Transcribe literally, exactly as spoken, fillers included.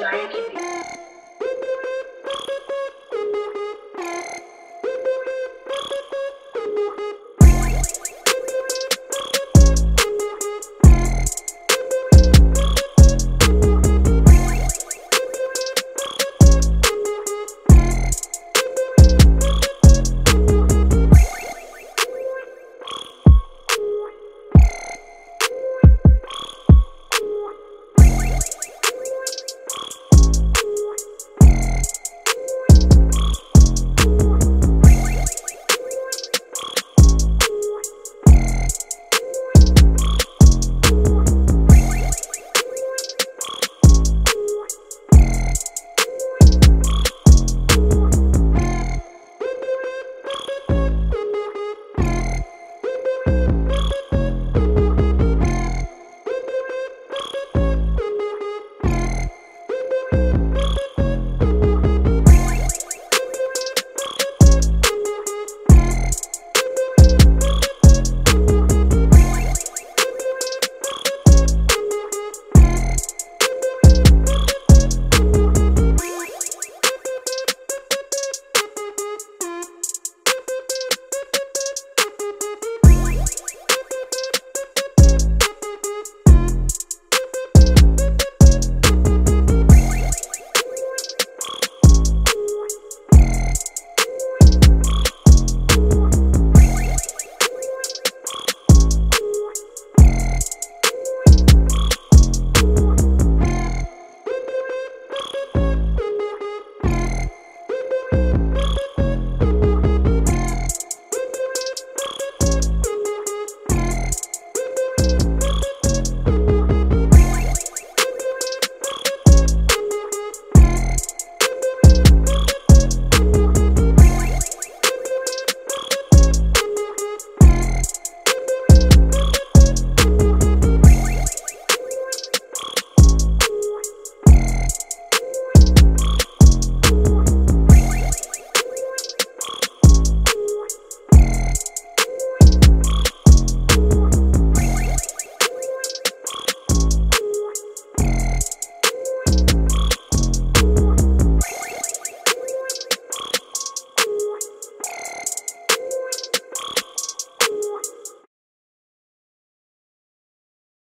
Try to keep it.